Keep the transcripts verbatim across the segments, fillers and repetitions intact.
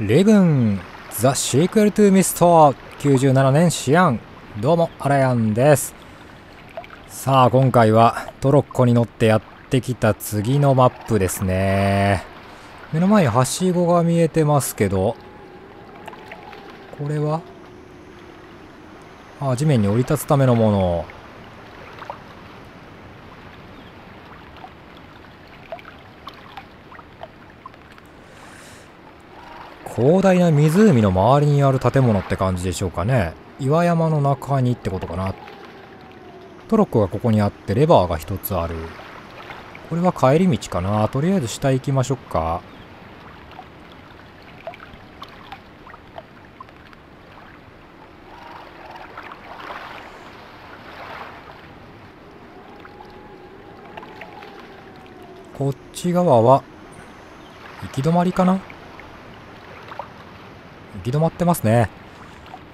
レブンザ・シークエル・トゥ・ミストきゅうじゅうななねんシアン、どうもアラヤンです。さあ今回はトロッコに乗ってやってきた次のマップですね。目の前にはしごが見えてますけど、これはああ地面に降り立つためのもの。広大な湖の周りにある建物って感じでしょうかね。岩山の中にってことかな。トロッコがここにあってレバーが一つある。これは帰り道かな。とりあえず下行きましょうか。こっち側は行き止まりかな。行き止まってますね。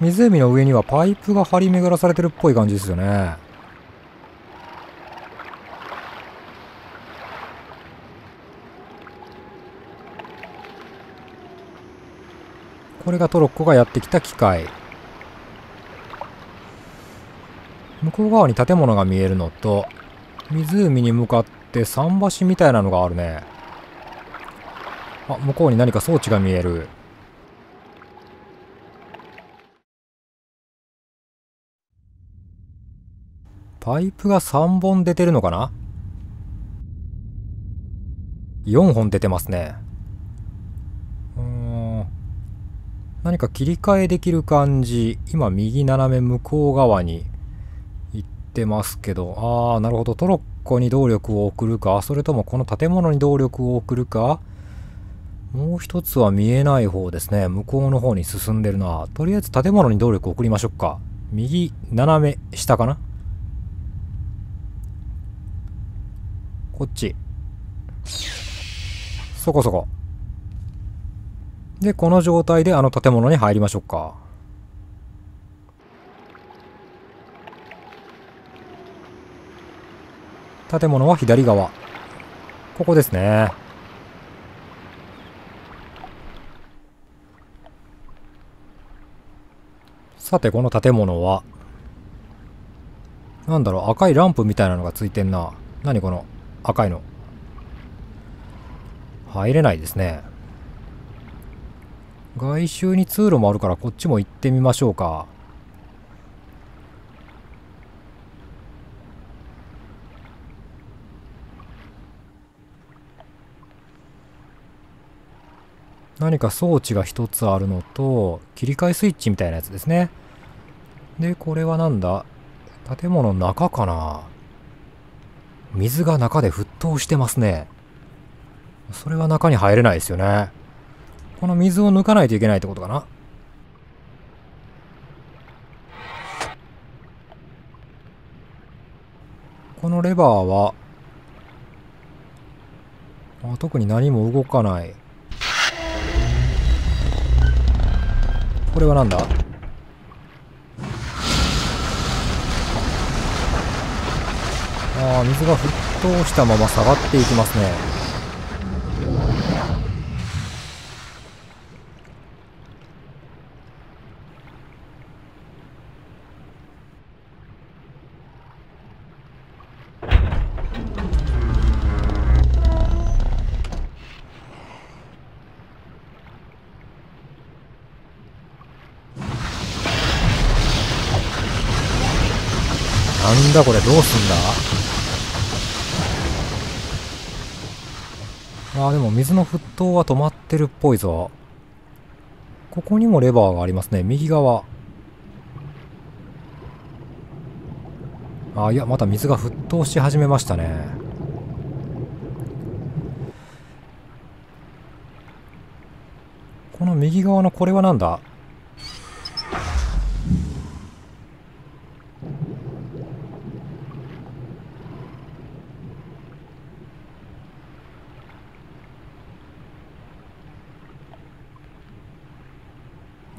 湖の上にはパイプが張り巡らされてるっぽい感じですよね。これがトロッコがやってきた機械。向こう側に建物が見えるのと、湖に向かって桟橋みたいなのがあるね。あ、向こうに何か装置が見える。パイプがさんぼん出てるのかな？ よん 本出てますね。うーん、何か切り替えできる感じ。今右斜め向こう側に行ってますけど、ああなるほど、トロッコに動力を送るか、それともこの建物に動力を送るか。もう一つは見えない方ですね。向こうの方に進んでるな。とりあえず建物に動力を送りましょうか。右斜め下かな。こっち。そこそこ。で、この状態であの建物に入りましょうか。建物は左側。ここですね。さて、この建物は、なんだろう、赤いランプみたいなのがついてんな。何この赤いの。入れないですね。外周に通路もあるからこっちも行ってみましょうか。何か装置が一つあるのと、切り替えスイッチみたいなやつですね。で、これはなんだ？建物の中かな？水が中で沸騰してますね。それは中に入れないですよね。この水を抜かないといけないってことかな。このレバーは、あ、特に何も動かない。これはなんだ？ああ、水が沸騰したまま下がっていきますね。なんだこれ、どうすんだ？あー、でも水の沸騰は止まってるっぽいぞ。ここにもレバーがありますね。右側。あー、いや、また水が沸騰し始めましたね。この右側のこれはなんだ？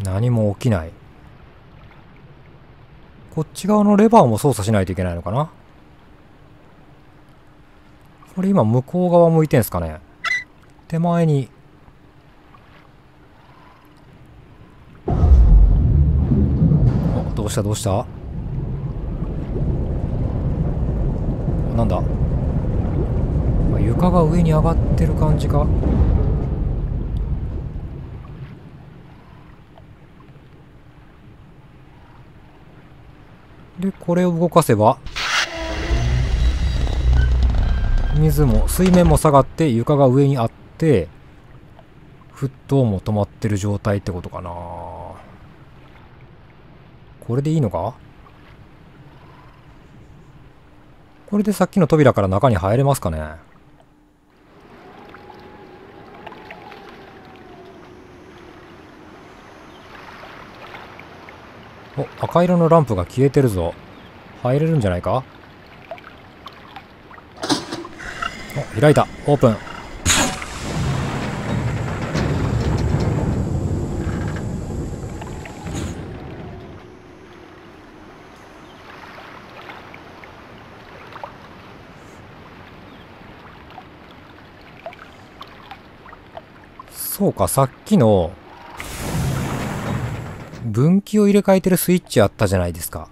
何も起きない。こっち側のレバーも操作しないといけないのかな。これ今向こう側向いてんすかね。手前にしたどうした？なんだ、まあ、床が上に上がってる感じか。でこれを動かせば水も水面も下がって床が上にあって沸騰も止まってる状態ってことかな。これでいいのか？これでさっきの扉から中に入れますかね。お、赤色のランプが消えてるぞ。入れるんじゃないか？お、開いた。オープン。そうか、さっきの分岐を入れ替えてるスイッチあったじゃないですか。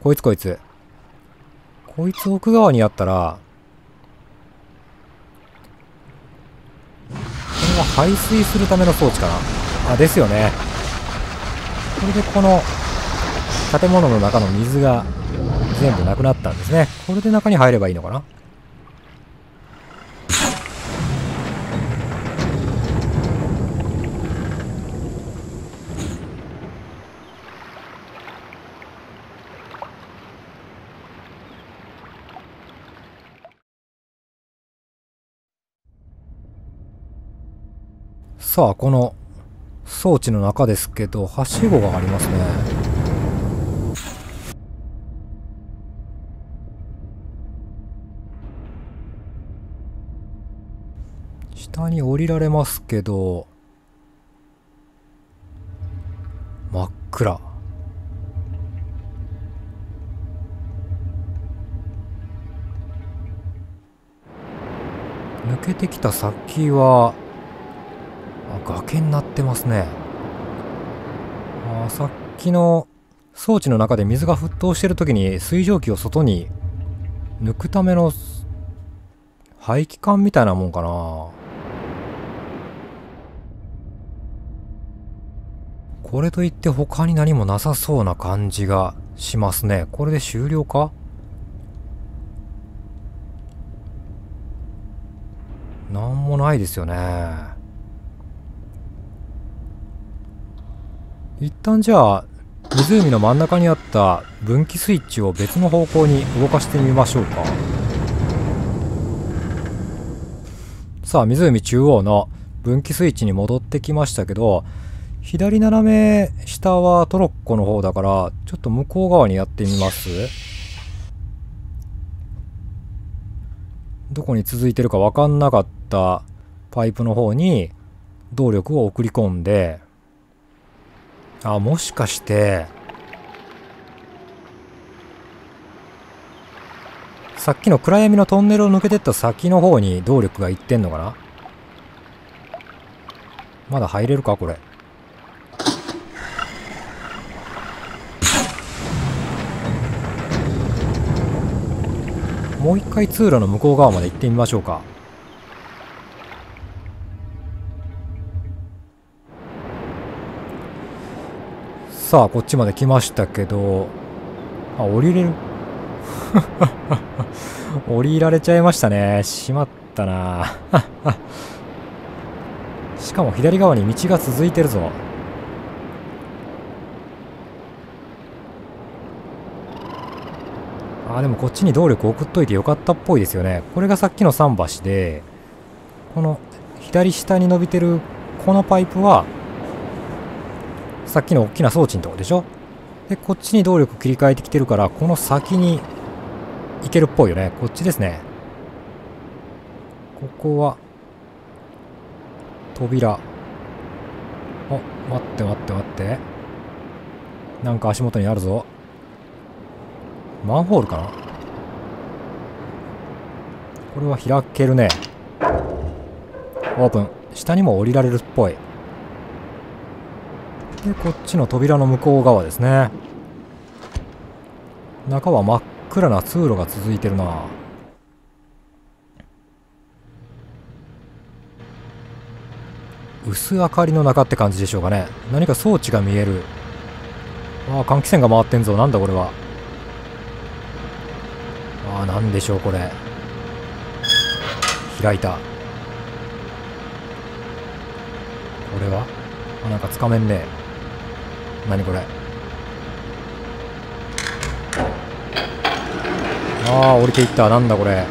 こいつこいつこいつ奥側にあったら、これは排水するための装置かな。あ、ですよね。これでこの建物の中の水が全部なくなったんですね。これで中に入ればいいのかな。さあ、この装置の中ですけど、はしごがありますね。下に降りられますけど、真っ暗。抜けてきた先は崖になってますね。あ、さっきの装置の中で水が沸騰してる時に水蒸気を外に抜くための排気管みたいなもんかな。これといって他に何もなさそうな感じがしますね。これで終了か？なんもないですよね。一旦じゃあ湖の真ん中にあった分岐スイッチを別の方向に動かしてみましょうか。さあ、湖中央の分岐スイッチに戻ってきましたけど、左斜め下はトロッコの方だから、ちょっと向こう側にやってみます。どこに続いてるか分かんなかったパイプの方に動力を送り込んで、あ、もしかしてさっきの暗闇のトンネルを抜けてった先の方に動力が行ってんのかな。まだ入れるかこれ。もう一回通路の向こう側まで行ってみましょうか。さあ、こっちまで来ましたけど、あ、降りれる降りられちゃいましたね。しまったなしかも左側に道が続いてるぞ。あ、でもこっちに動力送っといてよかったっぽいですよね。これがさっきの桟橋で、この左下に伸びてるこのパイプはさっきの大きな装置のとこでしょ。でこっちに動力切り替えてきてるから、この先に行けるっぽいよね。こっちですね。ここは扉。お、待って待って待って、なんか足元にあるぞ。マンホールかな。これは開けるね。オープン。下にも降りられるっぽい。でこっちの扉の向こう側ですね。中は真っ暗な通路が続いてるな。薄明かりの中って感じでしょうかね。何か装置が見える。ああ、換気扇が回ってんぞ。なんだこれは。ああ、なんでしょうこれ。開いた。これはあ、なんかつかめんね。何これ。ああ、降りていった。なんだこれ。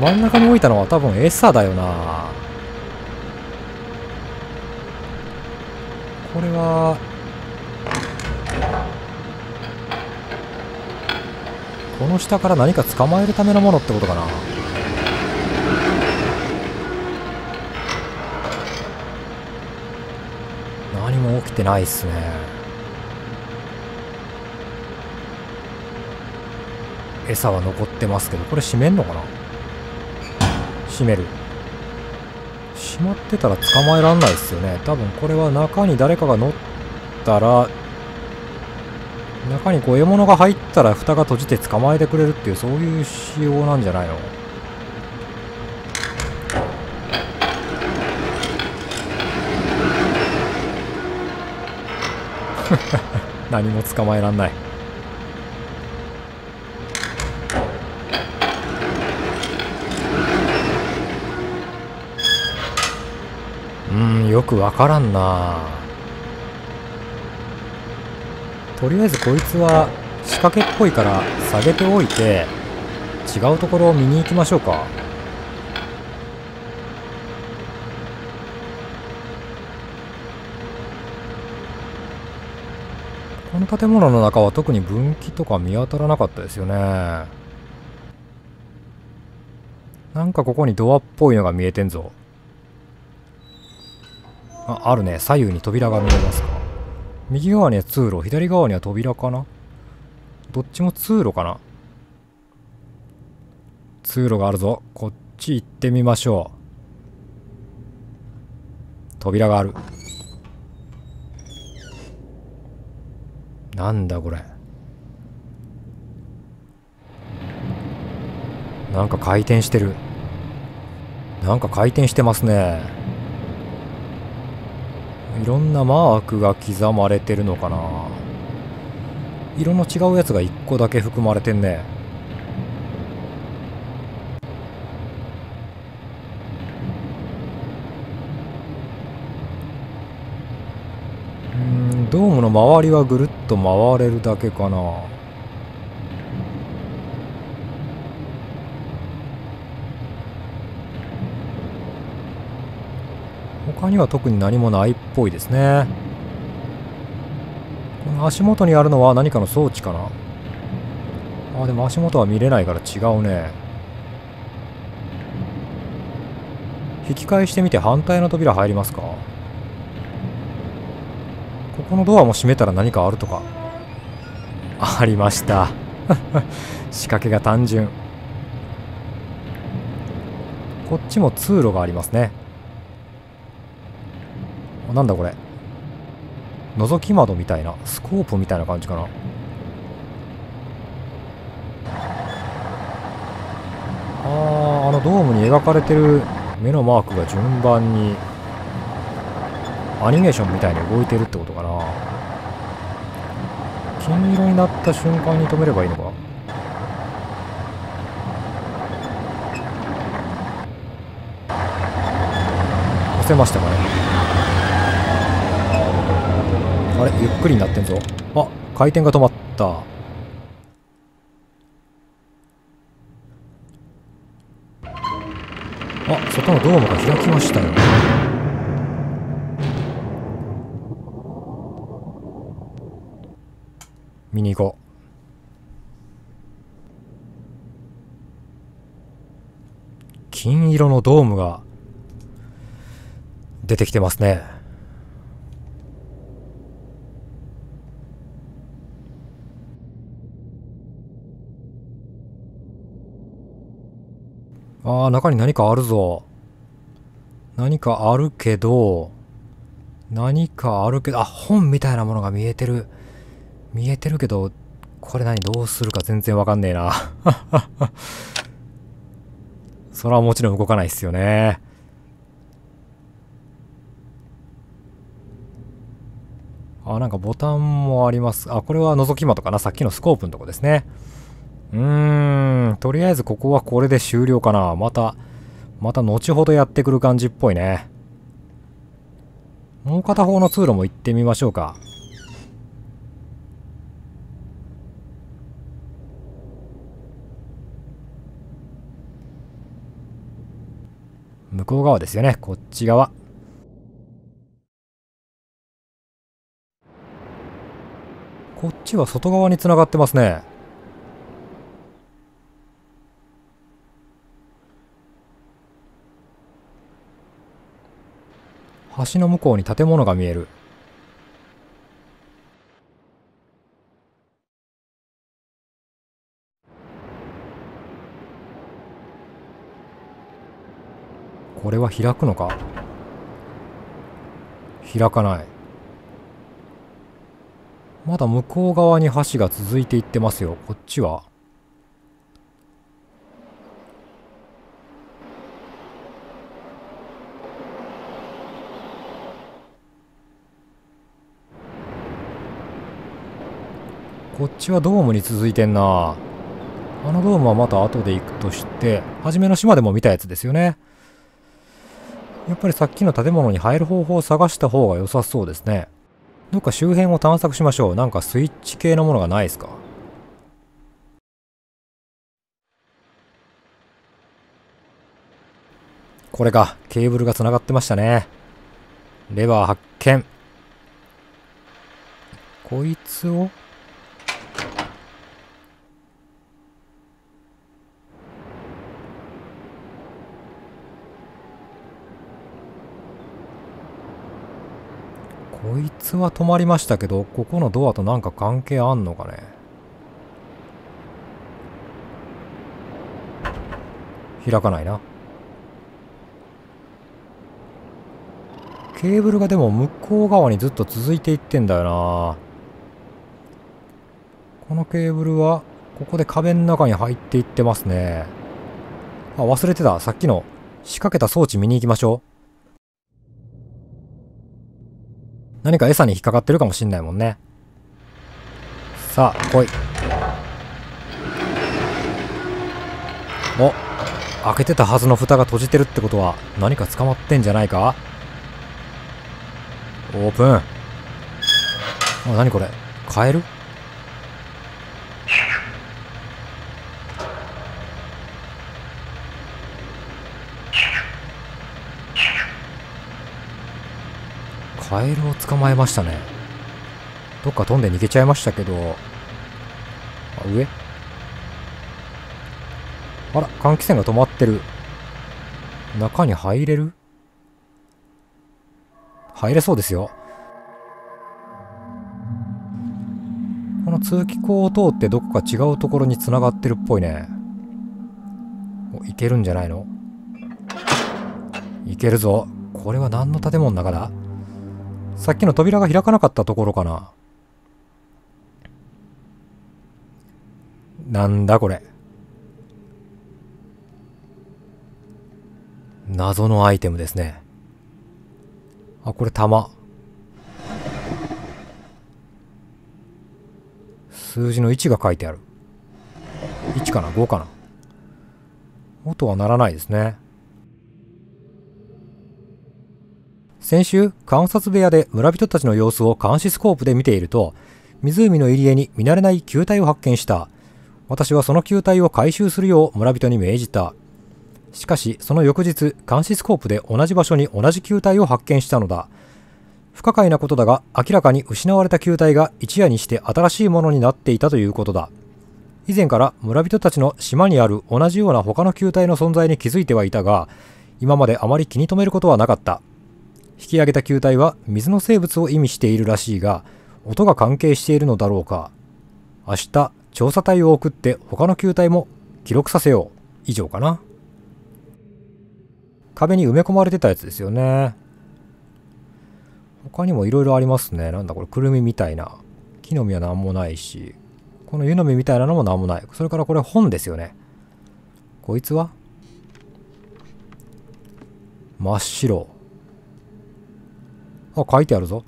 真ん中に置いたのは多分餌だよな。これはこの下から何か捕まえるためのものってことかな。何も起きてないっすね。餌は残ってますけど、これ閉めんのかな。閉める。閉まってたら捕まえらんないですよね。多分これは中に誰かが乗ったら、中にこう獲物が入ったら蓋が閉じて捕まえてくれるっていう、そういう仕様なんじゃないの。何も捕まえらんない。よくわからんな。とりあえずこいつは仕掛けっぽいから下げておいて、違うところを見に行きましょうか。この建物の中は特に分岐とか見当たらなかったですよね。なんかここにドアっぽいのが見えてんぞ。あ, あるね。左右に扉が見えますか。右側には通路、左側には扉かな。どっちも通路かな。通路があるぞ。こっち行ってみましょう。扉がある。なんだこれ。なんか回転してる。なんか回転してますね。いろんなマークが刻まれてるのかな。色の違うやつがいっこだけ含まれてんね。うん、ドームの周りはぐるっと回れるだけかな。他には特に何もないっぽいですね。この足元にあるのは何かの装置かな。あー、でも足元は見れないから違うね。引き返してみて反対の扉入りますか。ここのドアも閉めたら何かあるとか。ありました。仕掛けが単純。こっちも通路がありますね。なんだこれ。覗き窓みたいな、スコープみたいな感じかな。あー、あのドームに描かれてる目のマークが順番にアニメーションみたいに動いてるってことかな。金色になった瞬間に止めればいいのか。押せましたかね。あれ、ゆっくりになってんぞ。あ、回転が止まった。あ、外のドームが開きましたよ。見に行こう。金色のドームが出てきてますね。あー、中に何かあるぞ。何かあるけど、何かあるけど、あ、本みたいなものが見えてる。見えてるけど、これ何どうするか全然わかんねえな。それはもちろん動かないっすよね。あ、なんかボタンもあります。あ、これは覗き窓かな。さっきのスコープのとこですね。うーん、とりあえずここはこれで終了かな。また、また後ほどやってくる感じっぽいね。もう片方の通路も行ってみましょうか。向こう側ですよね。こっち側。こっちは外側につながってますね。橋の向こうに建物が見える。これは開くのか？開かない。まだ向こう側に橋が続いていってますよ。こっちはこっちはドームに続いてんな。あのドームはまた後で行くとして、初めの島でも見たやつですよね。やっぱりさっきの建物に入る方法を探した方が良さそうですね。どっか周辺を探索しましょう。なんかスイッチ系のものがないですか？これか。ケーブルがつながってましたね。レバー発見。こいつをこいつは止まりましたけど、ここのドアとなんか関係あんのかね。開かないな。ケーブルがでも向こう側にずっと続いていってんだよな。このケーブルはここで壁の中に入っていってますね。あ、忘れてた。さっきの仕掛けた装置見に行きましょう。何か餌に引っかかってるかもしんないもんね。さあ、来い。お、開けてたはずの蓋が閉じてるってことは何か捕まってんじゃないか。オープン。あ、何これ。カエル？カエルを捕まえましたね。どっか飛んで逃げちゃいましたけど。あ、上？あら、換気扇が止まってる。中に入れる？入れそうですよ。この通気口を通ってどこか違うところに繋がってるっぽいね。お、いけるんじゃないの？いけるぞ。これは何の建物の中だ？さっきの扉が開かなかったところかな。なんだこれ。謎のアイテムですね。あ、これ玉。数字のいちが書いてある。いちかな？ ご かな？音は鳴らないですね。先週、観察部屋で村人たちの様子を監視スコープで見ていると、湖の入り江に見慣れない球体を発見した。私はその球体を回収するよう村人に命じた。しかし、その翌日、監視スコープで同じ場所に同じ球体を発見したのだ。不可解なことだが、明らかに失われた球体が一夜にして新しいものになっていたということだ。以前から村人たちの島にある同じような他の球体の存在に気づいてはいたが、今まであまり気に留めることはなかった。引き上げた球体は水の生物を意味しているらしいが、音が関係しているのだろうか。明日、調査隊を送って他の球体も記録させよう。以上かな。壁に埋め込まれてたやつですよね。他にもいろいろありますね。なんだこれ、くるみみたいな。木の実は何もないし、この湯の実みたいなのも何もない。それからこれ本ですよね。こいつは真っ白。あ、書いてあるぞ。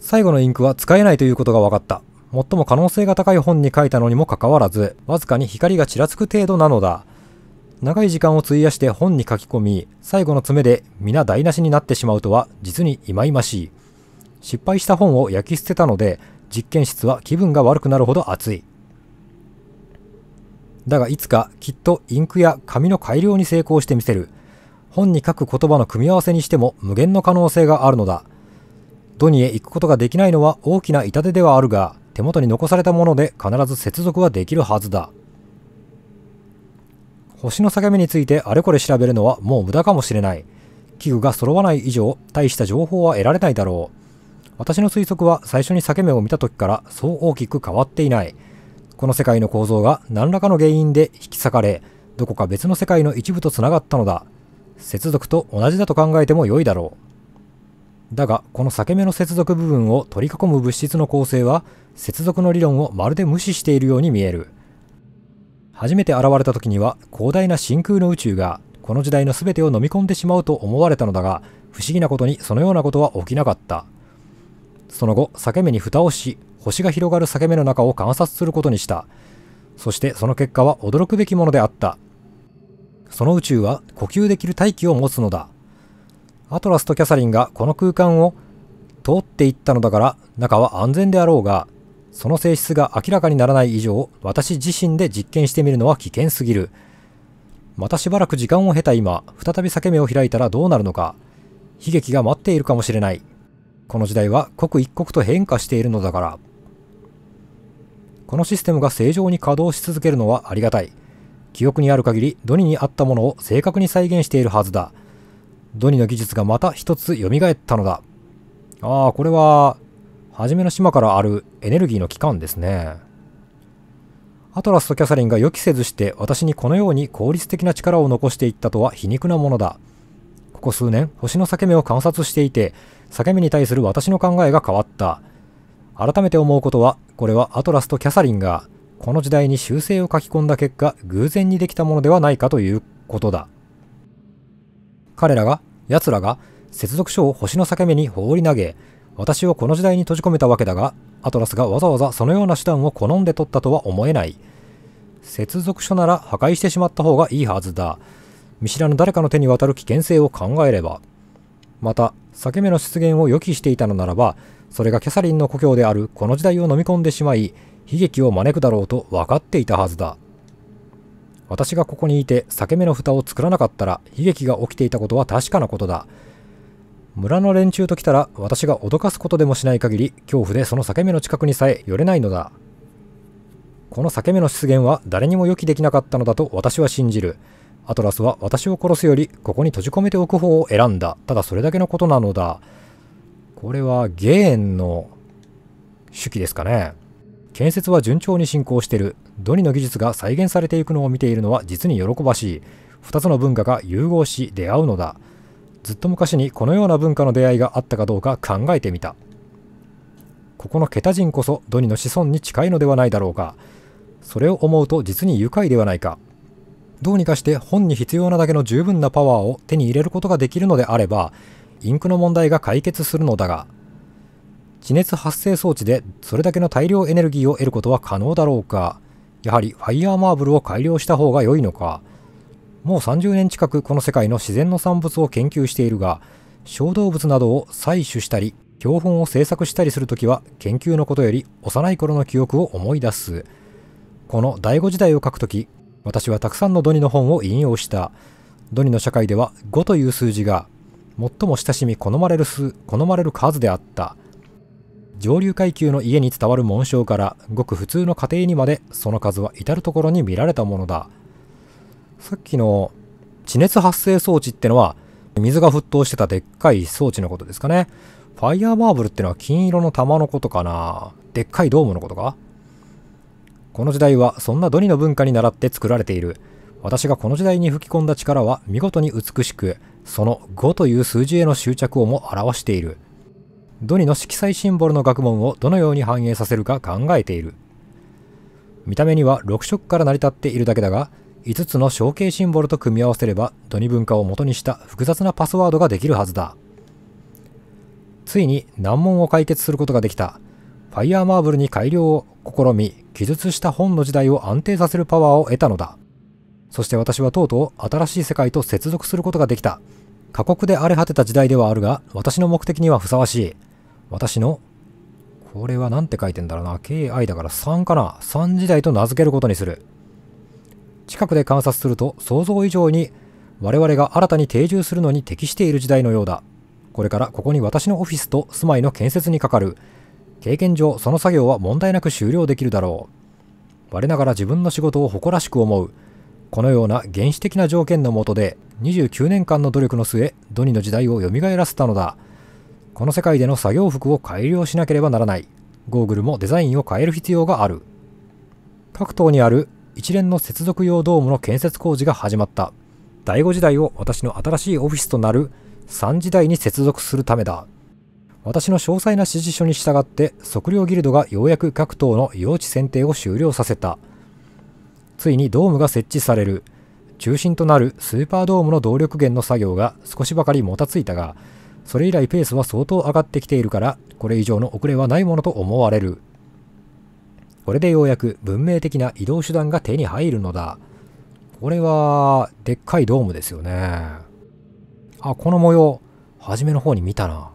最後のインクは使えないということが分かった。最も可能性が高い本に書いたのにもかかわらず、わずかに光がちらつく程度なのだ。長い時間を費やして本に書き込み、最後の詰めで皆台無しになってしまうとは実に忌々しい。失敗した本を焼き捨てたので、実験室は気分が悪くなるほど熱い。だがいつかきっとインクや紙の改良に成功してみせる。本に書く言葉の組み合わせにしても無限の可能性があるのだ。ドニへ行くことができないのは大きな痛手ではあるが、手元に残されたもので必ず接続はできるはずだ。星の裂け目についてあれこれ調べるのはもう無駄かもしれない。器具が揃わない以上、大した情報は得られないだろう。私の推測は最初に裂け目を見た時からそう大きく変わっていない。この世界の構造が何らかの原因で引き裂かれ、どこか別の世界の一部とつながったのだ。接続と同じだと考えても良いだろう。だが、この裂け目の接続部分を取り囲む物質の構成は、接続の理論をまるで無視しているように見える。初めて現れた時には広大な真空の宇宙がこの時代の全てを飲み込んでしまうと思われたのだが、不思議なことにそのようなことは起きなかった。その後、裂け目に蓋をし、星が広がる裂け目の中を観察することにした。そしてその結果は驚くべきものであった。その宇宙は呼吸できる大気を持つのだ。アトラスとキャサリンがこの空間を通っていったのだから、中は安全であろうが、その性質が明らかにならない以上、私自身で実験してみるのは危険すぎる。またしばらく時間を経た今、再び裂け目を開いたらどうなるのか。悲劇が待っているかもしれない。この時代は刻一刻と変化しているのだから。このシステムが正常に稼働し続けるのはありがたい。記憶にある限り、ドニにあったものを正確に再現しているはずだ。ドニの技術がまた一つ蘇ったのだ。ああ、これは、はじめの島からあるエネルギーの機関ですね。アトラスとキャサリンが予期せずして私にこのように効率的な力を残していったとは皮肉なものだ。ここ数年、星の裂け目を観察していて、裂け目に対する私の考えが変わった。改めて思うことは、これはアトラスとキャサリンがこの時代に修正を書き込んだ結果、偶然にできたものではないかということだ。彼らが、奴らが接続書を星の裂け目に放り投げ、私をこの時代に閉じ込めたわけだが、アトラスがわざわざそのような手段を好んで取ったとは思えない。接続書なら破壊してしまった方がいいはずだ。見知らぬ誰かの手に渡る危険性を考えれば。また、裂け目の出現を予期していたのならば、それがキャサリンの故郷であるこの時代を飲み込んでしまい、悲劇を招くだろうと分かっていたはずだ。私がここにいて裂け目の蓋を作らなかったら、悲劇が起きていたことは確かなことだ。村の連中と来たら、私が脅かすことでもしない限り、恐怖でその裂け目の近くにさえ寄れないのだ。この裂け目の出現は誰にも予期できなかったのだと私は信じる。アトラスは私を殺すより、ここに閉じ込めておく方を選んだ。ただそれだけのことなのだ。これはゲーンの手記ですかね。建設は順調に進行してる。ドニの技術が再現されていくのを見ているのは実に喜ばしい。二つの文化が融合し出会うのだ。ずっと昔にこのような文化の出会いがあったかどうか考えてみた。ここのケタ人こそドニの子孫に近いのではないだろうか。それを思うと実に愉快ではないか。どうにかして本に必要なだけの十分なパワーを手に入れることができるのであれば、インクの問題が解決するのだが、地熱発生装置でそれだけの大量エネルギーを得ることは可能だろうか。やはりファイヤーマーブルを改良した方が良いのか。もうさんじゅうねん近くこの世界の自然の産物を研究しているが、小動物などを採取したり、標本を制作したりするときは、研究のことより幼い頃の記憶を思い出す。このだいご時代を書くとき、私はたくさんのドニの本を引用した。ドニの社会ではごという数字が、最も親しみ好まれる数、好まれる数であった。上流階級の家に伝わる紋章から、ごく普通の家庭にまで、その数は至る所に見られたものだ。さっきの地熱発生装置ってのは、水が沸騰してたでっかい装置のことですかね。ファイヤーマーブルってのは金色の玉のことかな。でっかいドームのことか。この時代はそんなドニの文化に倣って作られている。私がこの時代に吹き込んだ力は見事に美しく、そのごという数字への執着をも表している。ドにの色彩シンボルの学問をどのように反映させるか考えている。見た目にはろく色から成り立っているだけだが、いつつの象形シンボルと組み合わせればドに文化を元にした複雑なパスワードができるはずだ。ついに難問を解決することができた。ファイアーマーブルに改良を試み、記述した本の時代を安定させるパワーを得たのだ。そして私はとうとう新しい世界と接続することができた。過酷で荒れ果てた時代ではあるが、私の目的にはふさわしい。私の、これはなんて書いてんだろうな。ケーアイ だからさんかな。さん時代と名付けることにする。近くで観察すると、想像以上に我々が新たに定住するのに適している時代のようだ。これからここに私のオフィスと住まいの建設にかかる。経験上、その作業は問題なく終了できるだろう。我ながら自分の仕事を誇らしく思う。このような原始的な条件の下で、にじゅうきゅうねんかんの努力の末、ドにの時代を蘇らせたのだ。この世界での作業服を改良しなければならない。ゴーグルもデザインを変える必要がある。各島にある一連の接続用ドームの建設工事が始まった。だいご時代を私の新しいオフィスとなるさん時代に接続するためだ。私の詳細な指示書に従って、測量ギルドがようやく各島の用地選定を終了させた。ついにドームが設置される。中心となるスーパードームの動力源の作業が少しばかりもたついたが、それ以来ペースは相当上がってきているから、これ以上の遅れはないものと思われる。これでようやく文明的な移動手段が手に入るのだ。これは、でっかいドームですよね。あ、この模様、初めの方に見たな。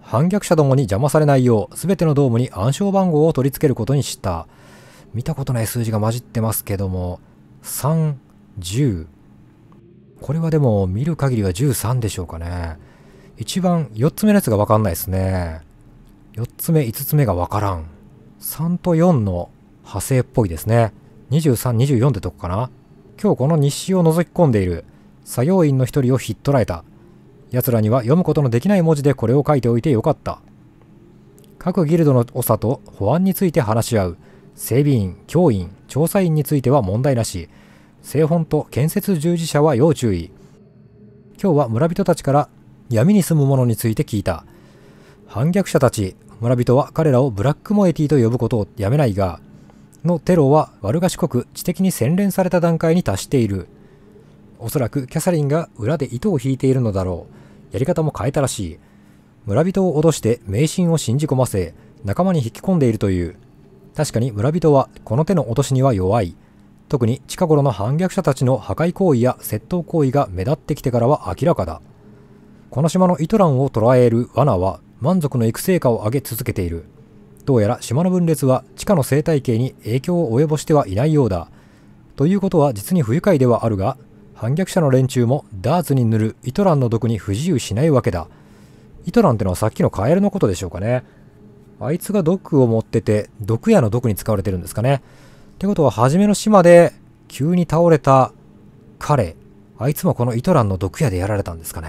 反逆者どもに邪魔されないよう、すべてのドームに暗証番号を取り付けることにした。見たことない数字が混じってますけども、さん、じゅう。これはでも見る限りはじゅうさんでしょうかね。一番よっつめのやつがわかんないですね。よっつめ、いつつめがわからん。さんとよんの派生っぽいですね。にじゅうさん、にじゅうよんってとこかな。今日この日誌を覗き込んでいる作業員の一人をひっ捕らえた。奴らには読むことのできない文字でこれを書いておいてよかった。各ギルドの長と保安について話し合う。整備員、教員、調査員については問題なし。製本と建設従事者は要注意。今日は村人たちから闇に住む者について聞いた。反逆者たち、村人は彼らをブラックモエティと呼ぶことをやめないが、のテロは悪賢く知的に洗練された段階に達している。おそらくキャサリンが裏で糸を引いているのだろう。やり方も変えたらしい。村人を脅して迷信を信じ込ませ、仲間に引き込んでいるという。確かに村人はこの手の脅しには弱い。特に近頃の反逆者たちの破壊行為や窃盗行為が目立ってきてからは明らかだ。この島のイトランを捕らえる罠は満足のいく成果を上げ続けている。どうやら島の分裂は地下の生態系に影響を及ぼしてはいないようだ。ということは実に不愉快ではあるが、反逆者の連中もダーツに塗るイトランの毒に不自由しないわけだ。イトランってのはさっきのカエルのことでしょうかね。あいつが毒を持ってて、毒矢の毒に使われてるんですかね。ってことは、初めの島で急に倒れた彼、あいつもこのイトランの毒矢でやられたんですかね。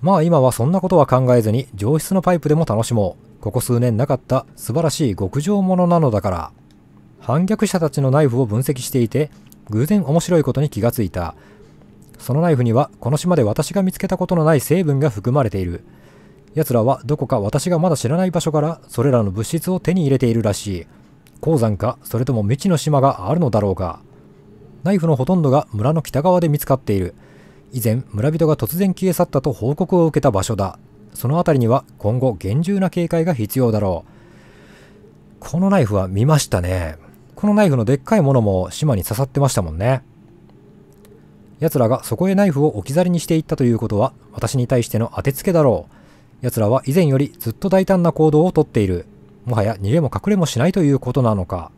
まあ今はそんなことは考えずに、上質のパイプでも楽しもう。ここ数年なかった素晴らしい極上ものなのだから。反逆者たちのナイフを分析していて、偶然面白いことに気がついた。そのナイフには、この島で私が見つけたことのない成分が含まれている。奴らはどこか私がまだ知らない場所から、それらの物質を手に入れているらしい。鉱山か、それとも未知の島があるのだろうか。ナイフのほとんどが村の北側で見つかっている。以前、村人が突然消え去ったと報告を受けた場所だ。その辺りには今後厳重な警戒が必要だろう。このナイフは見ましたね。このナイフのでっかいものも島に刺さってましたもんね。奴らがそこへナイフを置き去りにしていったということは、私に対しての当てつけだろう。奴らは以前よりずっと大胆な行動をとっている。もはや逃げも隠れもしないということなのか。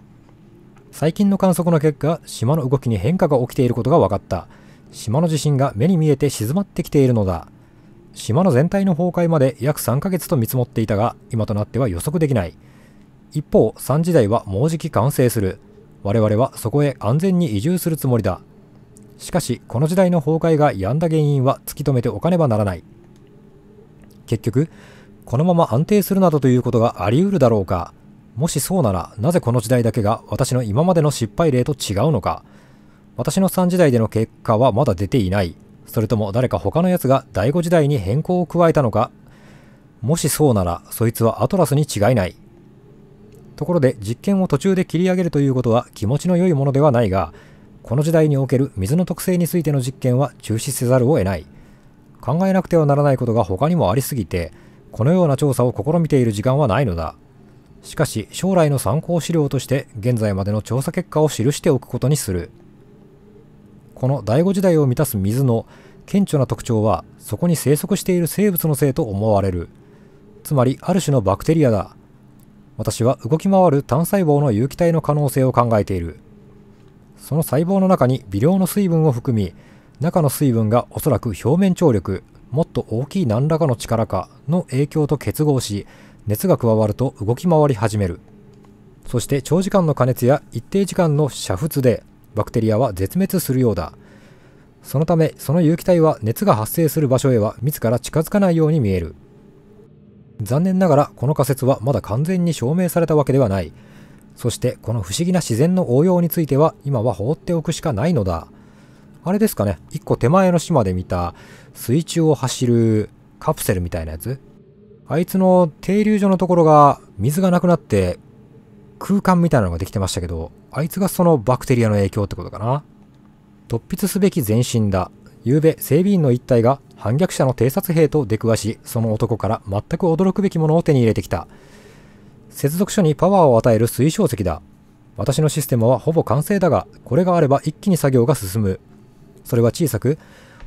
最近の観測の結果、島の動きに変化が起きていることが分かった。島の地震が目に見えて静まってきているのだ。島の全体の崩壊まで約さんかげつと見積もっていたが、今となっては予測できない。一方、さん時代はもうじき完成する。我々はそこへ安全に移住するつもりだ。しかし、この時代の崩壊が止んだ原因は突き止めておかねばならない。結局、このまま安定するなどということがあり得るだろうか。もしそうなら、なぜこの時代だけが私の今までの失敗例と違うのか。私のさん時代での結果はまだ出ていない。それとも誰か他の奴が第五時代に変更を加えたのか。もしそうならそいつはアトラスに違いない。ところで実験を途中で切り上げるということは気持ちの良いものではないが、この時代における水の特性についての実験は中止せざるを得ない。考えなくてはならないことが他にもありすぎて、このような調査を試みている時間はないのだ。しかし将来の参考資料として現在までの調査結果を記しておくことにする。この第五時代を満たす水の顕著な特徴は、そこに生息している生物のせいと思われる。つまりある種のバクテリアだ。私は動き回る単細胞の有機体の可能性を考えている。その細胞の中に微量の水分を含み、中の水分がおそらく表面張力、もっと大きい何らかの力かの影響と結合し、熱が加わると動き回り始める。そして長時間の加熱や一定時間の煮沸でバクテリアは絶滅するようだ。そのためその有機体は熱が発生する場所へは自ら近づかないように見える。残念ながらこの仮説はまだ完全に証明されたわけではない。そしてこの不思議な自然の応用については今は放っておくしかないのだ。あれですかね、一個手前の島で見た水中を走るカプセルみたいなやつ、あいつの停留所のところが水がなくなって空間みたいなのができてましたけど、あいつがそのバクテリアの影響ってことかな。突筆すべき前進だ。ゆうべ整備員の一隊が反逆者の偵察兵と出くわし、その男から全く驚くべきものを手に入れてきた。接続書にパワーを与える推奨石だ。私のシステムはほぼ完成だが、これがあれば一気に作業が進む。それは小さく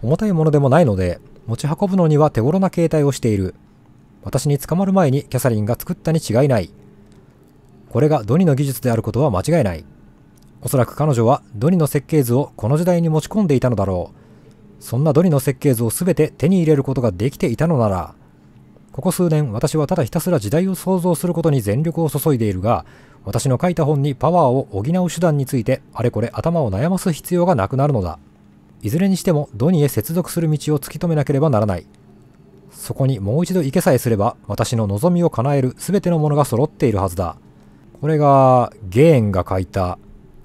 重たいものでもないので、持ち運ぶのには手頃な形態をしている。私に捕まる前にキャサリンが作ったに違いない。これがドニの技術であることは間違いない。おそらく彼女はドニの設計図をこの時代に持ち込んでいたのだろう。そんなドニの設計図を全て手に入れることができていたのなら、ここ数年私はただひたすら時代を想像することに全力を注いでいるが、私の書いた本にパワーを補う手段についてあれこれ頭を悩ます必要がなくなるのだ。いずれにしてもドニへ接続する道を突き止めなければならない。そこにもう一度行けさえすれば、私の望みを叶える全てのものが揃っているはずだ。これがゲーンが書いた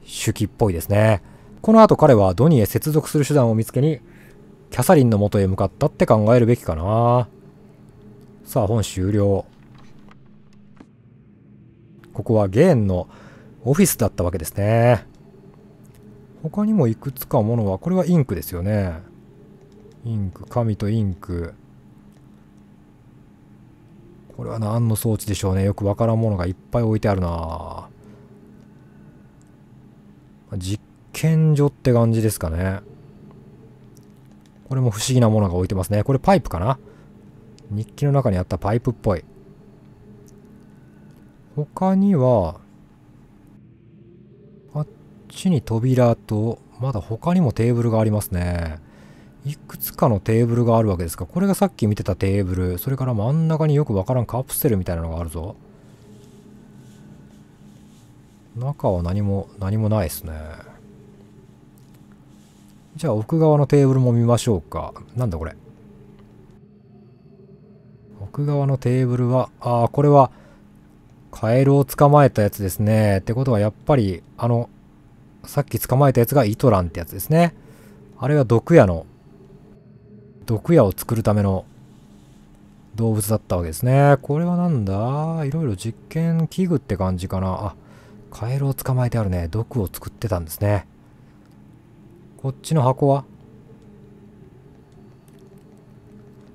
手記っぽいですね。この後彼はドニへ接続する手段を見つけにキャサリンの元へ向かったって考えるべきかな。さあ本終了。ここはゲーンのオフィスだったわけですね。他にもいくつかものは、これはインクですよね。インク、紙とインク。これは何の装置でしょうね。よくわからんものがいっぱい置いてあるな。実験所って感じですかね。これも不思議なものが置いてますね。これパイプかな。日記の中にあったパイプっぽい。他には、あっちに扉と、まだ他にもテーブルがありますね。いくつかのテーブルがあるわけですか。これがさっき見てたテーブル。それから真ん中によくわからんカプセルみたいなのがあるぞ。中は何も、何もないですね。じゃあ奥側のテーブルも見ましょうか。なんだこれ。奥側のテーブルは、ああ、これはカエルを捕まえたやつですね。ってことはやっぱり、あの、さっき捕まえたやつがイトランってやつですね。あれは毒矢の、毒矢を作るための動物だったわけですね。これはなんだ？いろいろ実験器具って感じかな。あ、カエルを捕まえてあるね。毒を作ってたんですね。こっちの箱は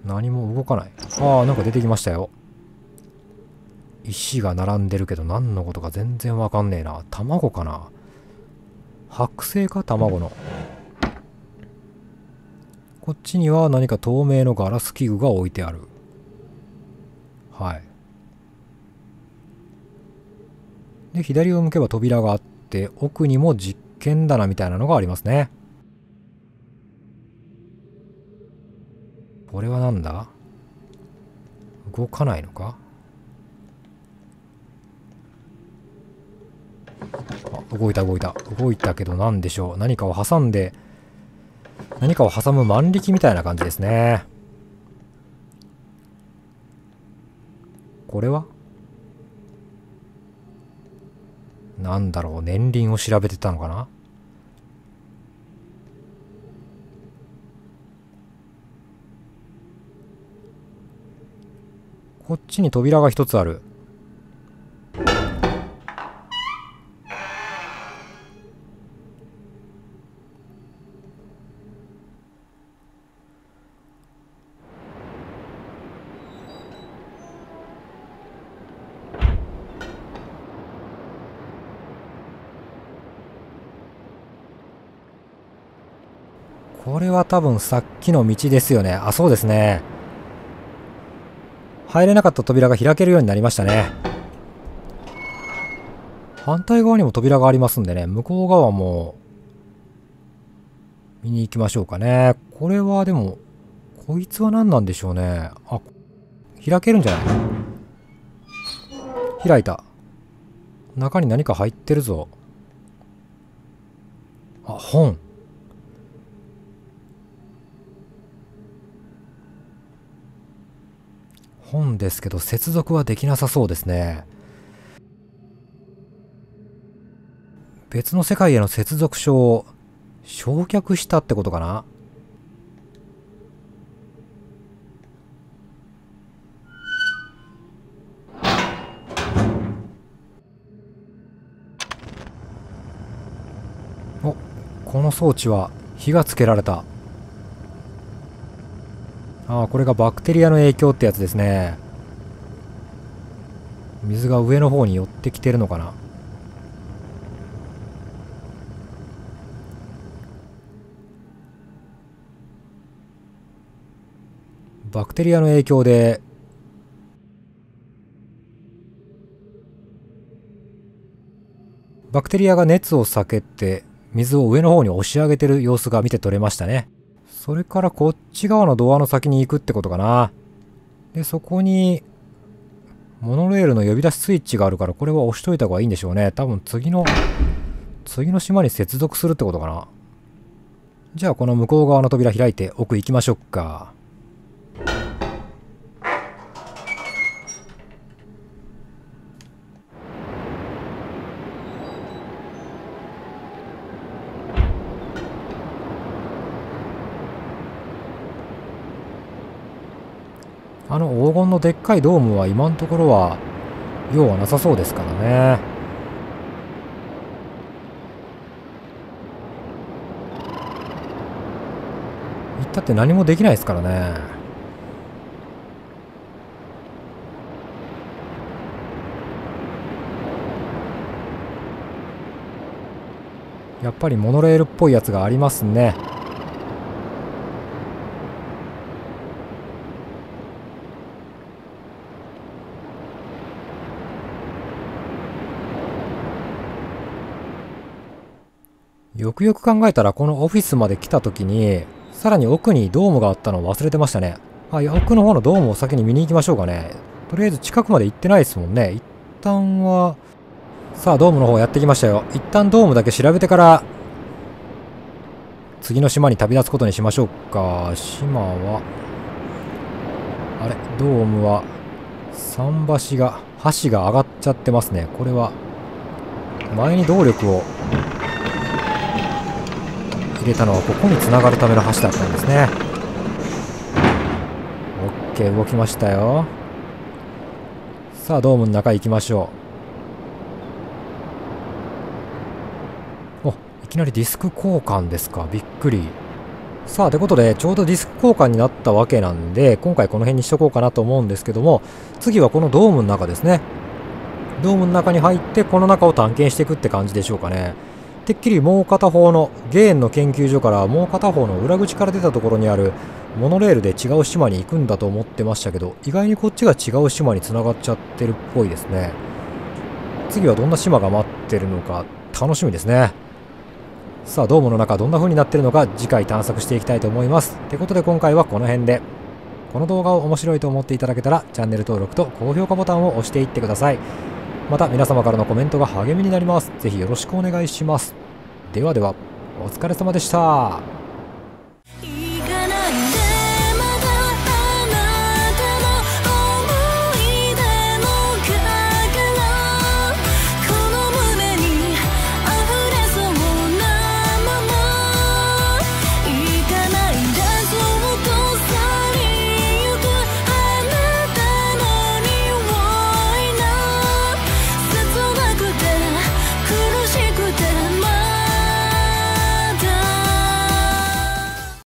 何も動かない。ああ、なんか出てきましたよ。石が並んでるけど何のことか全然わかんねえな。卵かな？剥製か？卵の。こっちには何か透明のガラス器具が置いてある。はい。で、左を向けば扉があって、奥にも実験棚みたいなのがありますね。これはなんだ？動かないのか？あ、動いた動いた。動いたけど何でしょう。何かを挟んで、何かを挟む万力みたいな感じですね。これは？なんだろう。年輪を調べてたのかな？こっちに扉が一つある。これは多分さっきの道ですよね。あ、そうですね。入れなかった扉が開けるようになりましたね。反対側にも扉がありますんでね、向こう側も見に行きましょうかね。これはでも、こいつは何なんでしょうね。あ、開けるんじゃない？開いた。中に何か入ってるぞ。あ、本。本ですけど接続はできなさそうですね。別の世界への接続書を焼却したってことかな。お、この装置は火がつけられた。ああ、これがバクテリアの影響ってやつですね。水が上の方に寄ってきてるのかな。バクテリアの影響でバクテリアが熱を避けて水を上の方に押し上げてる様子が見て取れましたね。それからこっち側のドアの先に行くってことかな。で、そこにモノレールの呼び出しスイッチがあるから、これは押しといた方がいいんでしょうね。多分次の次の島に接続するってことかな。じゃあこの向こう側の扉開いて奥行きましょうか。あの黄金のでっかいドームは今のところは用はなさそうですからね。行ったって何もできないですからね。やっぱりモノレールっぽいやつがありますね。よくよく考えたら、このオフィスまで来た時に、さらに奥にドームがあったのを忘れてましたね。あ、いや、奥の方のドームを先に見に行きましょうかね。とりあえず近くまで行ってないですもんね。一旦は、さあ、ドームの方やってきましたよ。一旦ドームだけ調べてから、次の島に旅立つことにしましょうか。島は、あれ、ドームは、桟橋が、橋が上がっちゃってますね。これは、前に動力を、入れたのはここに繋がるための橋だったんですね。 OK、 動きましたよ。さあドームの中行きましょう。お、いきなりディスク交換ですか。びっくり。さあということで、ちょうどディスク交換になったわけなんで、今回この辺にしとこうかなと思うんですけども、次はこのドームの中ですね。ドームの中に入ってこの中を探検していくって感じでしょうかね。てっきりもう片方のゲーンの研究所からもう片方の裏口から出たところにあるモノレールで違う島に行くんだと思ってましたけど、意外にこっちが違う島に繋がっちゃってるっぽいですね。次はどんな島が待ってるのか楽しみですね。さあドームの中どんな風になってるのか次回探索していきたいと思います。ってことで今回はこの辺で。この動画を面白いと思っていただけたらチャンネル登録と高評価ボタンを押していってください。また皆様からのコメントが励みになります。ぜひよろしくお願いします。ではでは、お疲れ様でした。